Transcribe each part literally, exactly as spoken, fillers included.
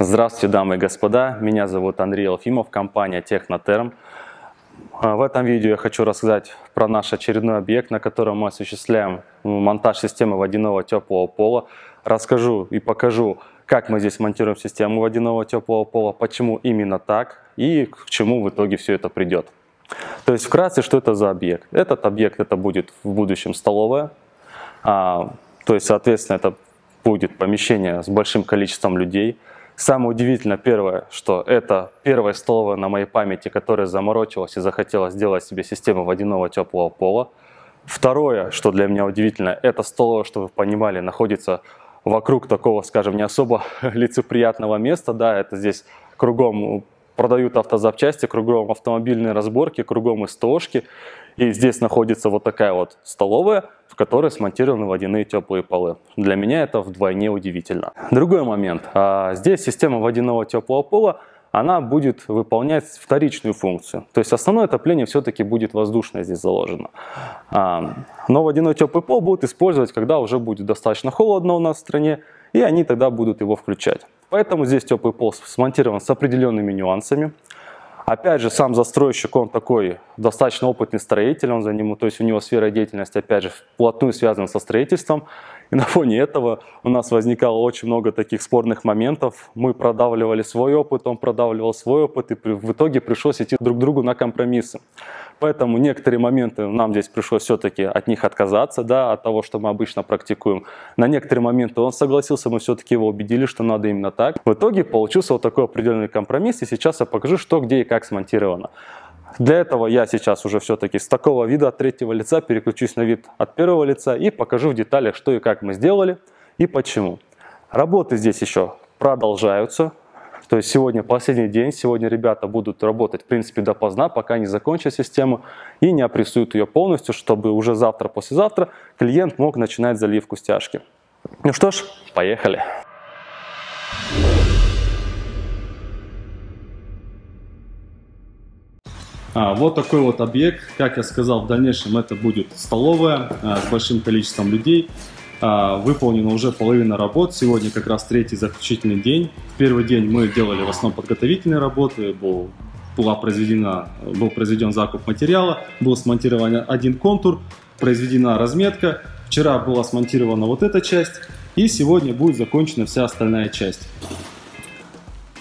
Здравствуйте, дамы и господа, меня зовут Андрей Алфимов, компания Технотерм. В этом видео я хочу рассказать про наш очередной объект, на котором мы осуществляем монтаж системы водяного теплого пола. Расскажу и покажу, как мы здесь монтируем систему водяного теплого пола, почему именно так и к чему в итоге все это придет. То есть вкратце, что это за объект? Этот объект это будет в будущем столовая, а, то есть, соответственно, это будет помещение с большим количеством людей. Самое удивительное первое, что это первая столовая на моей памяти, которая заморочилась и захотела сделать себе систему водяного теплого пола. Второе, что для меня удивительно, это столовая, чтобы вы понимали, находится вокруг такого, скажем, не особо лицеприятного места. Да, это здесь кругом продают автозапчасти, кругом автомобильные разборки, кругом СТОшки. И здесь находится вот такая вот столовая, в которой смонтированы водяные теплые полы. Для меня это вдвойне удивительно. Другой момент. Здесь система водяного теплого пола, она будет выполнять вторичную функцию. То есть основное отопление все-таки будет воздушное здесь заложено. Но водяной теплый пол будут использовать, когда уже будет достаточно холодно у нас в стране, и они тогда будут его включать. Поэтому здесь теплый пол смонтирован с определенными нюансами. Опять же, сам застройщик, он такой достаточно опытный строитель, он за ним, то есть у него сфера деятельности, опять же, вплотную связана со строительством. И на фоне этого у нас возникало очень много таких спорных моментов. Мы продавливали свой опыт, он продавливал свой опыт, и в итоге пришлось идти друг к другу на компромиссы. Поэтому некоторые моменты нам здесь пришлось все-таки от них отказаться, да, от того, что мы обычно практикуем. На некоторые моменты он согласился, мы все-таки его убедили, что надо именно так. В итоге получился вот такой определенный компромисс, и сейчас я покажу, что, где и как как смонтировано. Для этого я сейчас уже все-таки с такого вида от третьего лица переключусь на вид от первого лица и покажу в деталях, что и как мы сделали и почему. Работы здесь еще продолжаются. То есть сегодня последний день, сегодня ребята будут работать в принципе допоздна, пока не закончат систему и не опрессуют ее полностью, чтобы уже завтра, послезавтра клиент мог начинать заливку стяжки. Ну что ж, поехали! Вот такой вот объект, как я сказал, в дальнейшем это будет столовая с большим количеством людей. Выполнена уже половина работ, сегодня как раз третий заключительный день. В первый день мы делали в основном подготовительные работы, был, была произведена, был произведен закуп материала, был смонтирован один контур, произведена разметка, вчера была смонтирована вот эта часть и сегодня будет закончена вся остальная часть.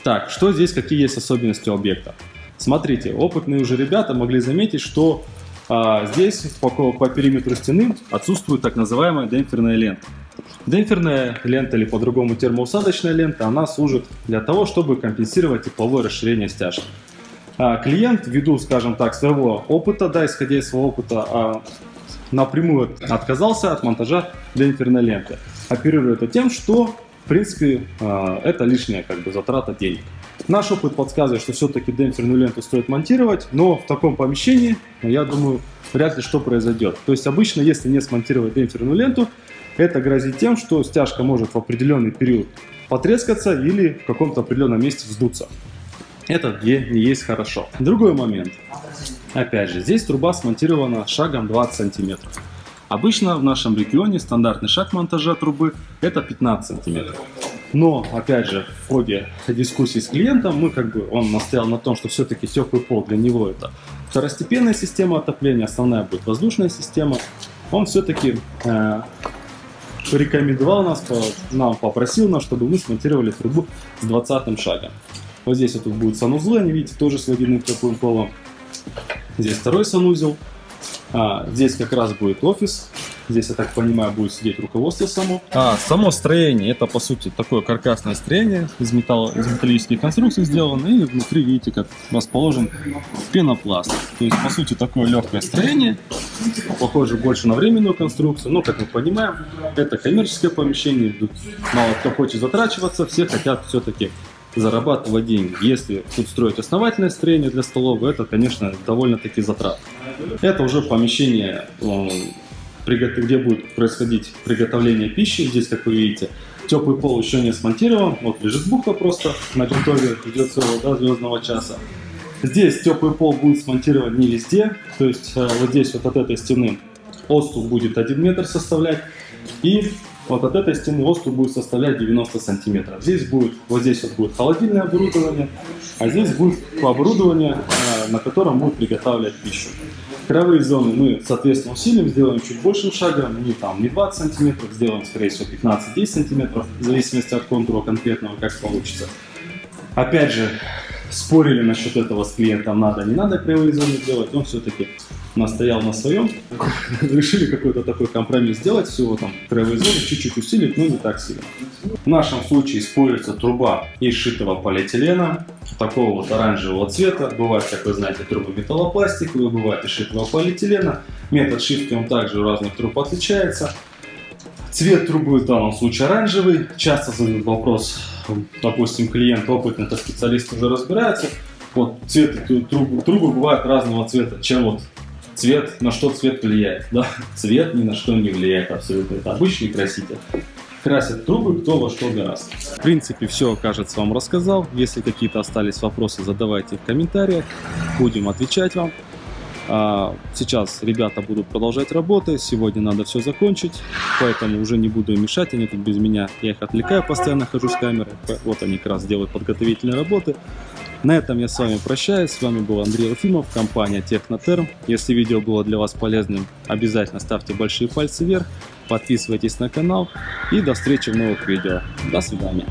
Так, что здесь, какие есть особенности объекта? Смотрите, опытные уже ребята могли заметить, что а, здесь по, по периметру стены отсутствует так называемая демпферная лента. Демпферная лента или по-другому термоусадочная лента, она служит для того, чтобы компенсировать тепловое расширение стяжки. А, клиент, ввиду, скажем так, своего опыта, да, исходя из своего опыта, а, напрямую отказался от монтажа демпферной ленты, оперируя это тем, что, в принципе, а, это лишняя как бы затрата денег. Наш опыт подсказывает, что все-таки демпферную ленту стоит монтировать, но в таком помещении, я думаю, вряд ли что произойдет. То есть обычно, если не смонтировать демпферную ленту, это грозит тем, что стяжка может в определенный период потрескаться или в каком-то определенном месте вздуться. Это не есть хорошо. Другой момент. Опять же, здесь труба смонтирована шагом двадцать сантиметров. Обычно в нашем регионе стандартный шаг монтажа трубы это пятнадцать сантиметров. Но, опять же, в ходе дискуссии с клиентом, мы как бы, он настоял на том, что все-таки теплый пол для него это второстепенная система отопления, основная будет воздушная система. Он все-таки э, порекомендовал нас, по, нам попросил нас, чтобы мы смонтировали трубу с двадцатым шагом. Вот здесь вот будут санузлы, они, видите, тоже с водяным теплым полом. Здесь второй санузел. А, здесь как раз будет офис. Здесь, я так понимаю, будет сидеть руководство само. А, само строение, это по сути такое каркасное строение, из, металла, из металлических конструкций сделано, и внутри, видите, как расположен пенопласт. То есть, по сути, такое легкое строение, похоже больше на временную конструкцию, но, как мы понимаем, это коммерческое помещение, мало кто хочет затрачиваться, все хотят все-таки зарабатывать деньги. Если тут строить основательное строение для столовой, это, конечно, довольно-таки затрат. Это уже помещение, где будет происходить приготовление пищи. Здесь, как вы видите, теплый пол еще не смонтирован. Вот лежит буква просто на готове, идет своего до звездного часа. Здесь теплый пол будет смонтирован не везде. То есть вот здесь вот от этой стены отступ будет один метр составлять. И Вот от этой стены отступ будет составлять девяносто сантиметров. Здесь будет, вот здесь вот будет холодильное оборудование, а здесь будет оборудование, на котором будут приготавливать пищу. Краевые зоны мы, соответственно, усилим, сделаем чуть большим шагом, не там не двадцать сантиметров, сделаем, скорее всего, пятнадцать-десять сантиметров, в зависимости от контура конкретного, как получится. Опять же, спорили насчет этого с клиентом, надо, не надо краевые зоны делать, он все-таки настоял на своем, решили какой-то такой компромисс сделать, всего там краевые зоны чуть-чуть усилить, но не так сильно. В нашем случае используется труба из сшитого полиэтилена, такого вот оранжевого цвета, бывает, как вы знаете, трубы металлопластиковые, бывает из сшитого полиэтилена, метод сшивки он также у разных труб отличается. Цвет трубы в данном случае оранжевый, часто задают вопрос, допустим, клиент опытный, это специалист уже разбирается, вот цвет трубы, трубы бывают разного цвета, чем вот цвет, на что цвет влияет, да? Цвет ни на что не влияет абсолютно, это обычный краситель. Красят трубы кто во что гораздо. В принципе, все, кажется, вам рассказал. Если какие-то остались вопросы, задавайте в комментариях, будем отвечать вам. А сейчас ребята будут продолжать работы, сегодня надо все закончить, поэтому уже не буду им мешать, они тут без меня, я их отвлекаю, постоянно хожу с камерой, вот они как раз делают подготовительные работы. На этом я с вами прощаюсь. С вами был Андрей Алфимов, компания Технотерм. Если видео было для вас полезным, обязательно ставьте большие пальцы вверх, подписывайтесь на канал и до встречи в новых видео. До свидания.